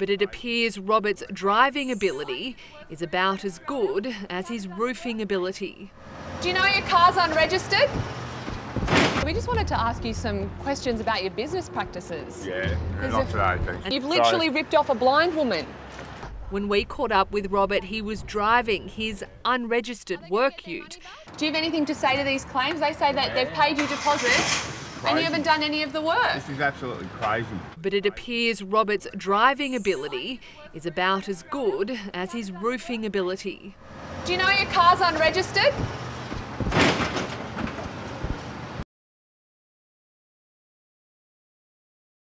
but it appears Robert's driving ability is about as good as his roofing ability. Do you know your car's unregistered? We just wanted to ask you some questions about your business practices. Yeah, not today, thanks. You've literally ripped off a blind woman. When we caught up with Robert, he was driving his unregistered work ute. Do you have anything to say to these claims? They say that they've paid you deposits. Crazy. And you haven't done any of the work. This is absolutely crazy. But it appears Robert's driving ability is about as good as his roofing ability. Do you know your car's unregistered?